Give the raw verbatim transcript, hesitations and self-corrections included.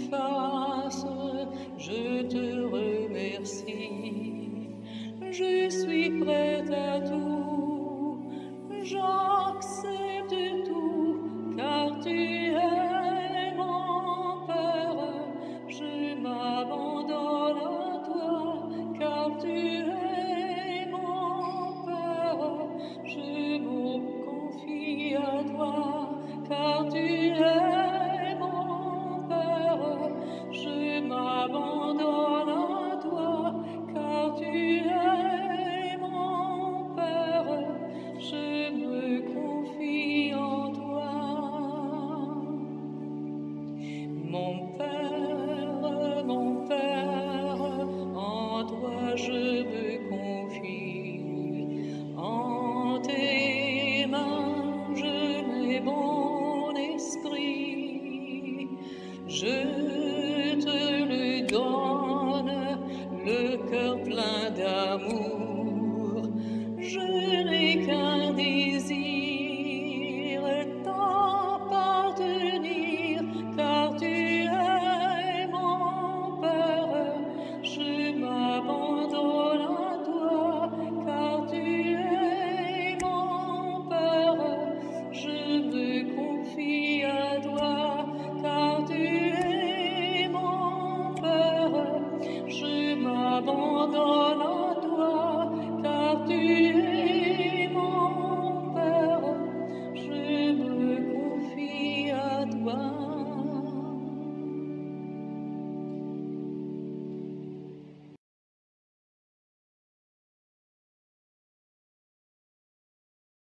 If